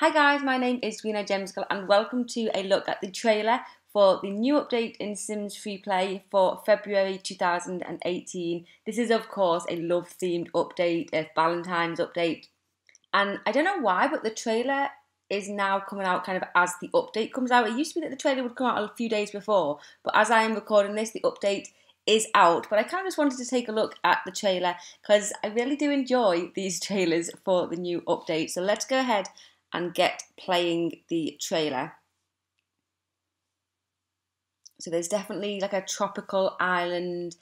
Hi guys, my name is Rena Gemsgill and welcome to a look at the trailer for the new update in Sims FreePlay for February 2018. This is of course a love themed update, a Valentine's update. And I don't know why, but the trailer is now coming out kind of as the update comes out. It used to be that the trailer would come out a few days before, but as I am recording this, the update is out. But I kind of just wanted to take a look at the trailer because I really do enjoy these trailers for the new update. So let's go ahead and get playing the trailer. So there's definitely like a tropical island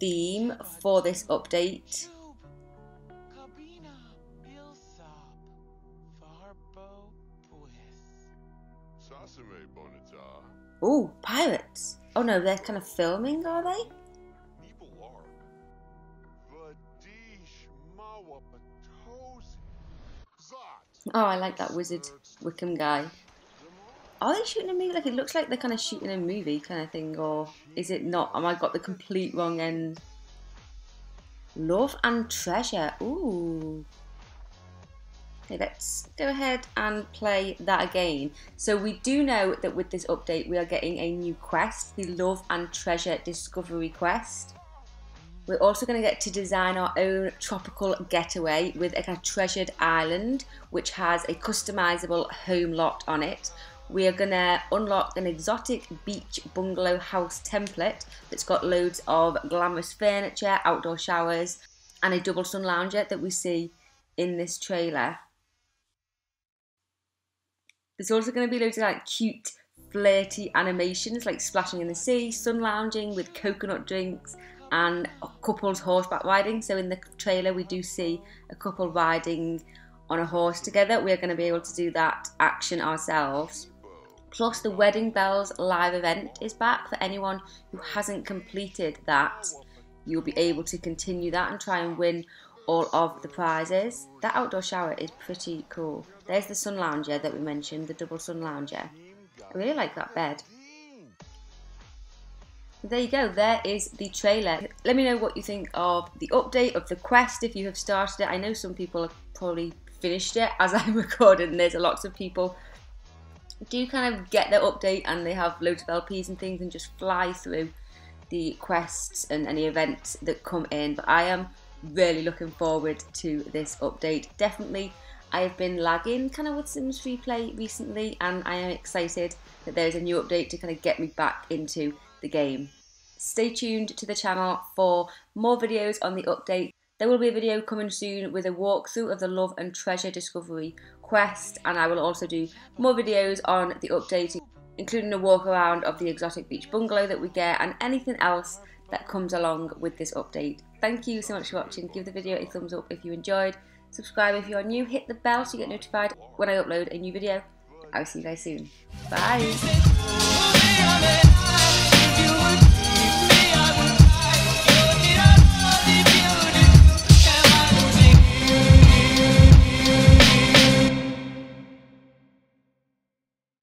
theme for this update. Ooh, pirates! Oh no, they're kind of filming, are they? Oh, I like that wizard Wickham guy. Are they shooting a movie? Like, it looks like they're kind of shooting a movie kind of thing, or is it not? Am I got the complete wrong end? Love and Treasure. Ooh. Okay, let's go ahead and play that again. So we do know that with this update we are getting a new quest, the Love and Treasure Discovery Quest. We're also going to get to design our own tropical getaway with a kind of treasured island which has a customizable home lot on it. We are going to unlock an exotic beach bungalow house template that's got loads of glamorous furniture, outdoor showers and a double sun lounger that we see in this trailer. There's also going to be loads of like cute flirty animations like splashing in the sea, sun lounging with coconut drinks and couples horseback riding. So in the trailer we do see a couple riding on a horse together. We are going to be able to do that action ourselves. Plus the Wedding Bells live event is back. For anyone who hasn't completed that, you'll be able to continue that and try and win all of the prizes. That outdoor shower is pretty cool. There's the sun lounger that we mentioned, the double sun lounger. I really like that bed. There you go, there is the trailer. Let me know what you think of the update, of the quest, if you have started it. I know some people have probably finished it as I'm recording this. Lots of people do kind of get their update and they have loads of LPs and things and just fly through the quests and any events that come in. But I am really looking forward to this update. Definitely, I have been lagging kind of with Sims FreePlay recently and I am excited that there is a new update to kind of get me back into the game. Stay tuned to the channel for more videos on the update. There will be a video coming soon with a walkthrough of the Love and Treasure Discovery Quest, and I will also do more videos on the update, including a walk around of the exotic beach bungalow that we get and anything else that comes along with this update. Thank you so much for watching. Give the video a thumbs up if you enjoyed. Subscribe if you are new. Hit the bell so you get notified when I upload a new video. I will see you guys soon. Bye.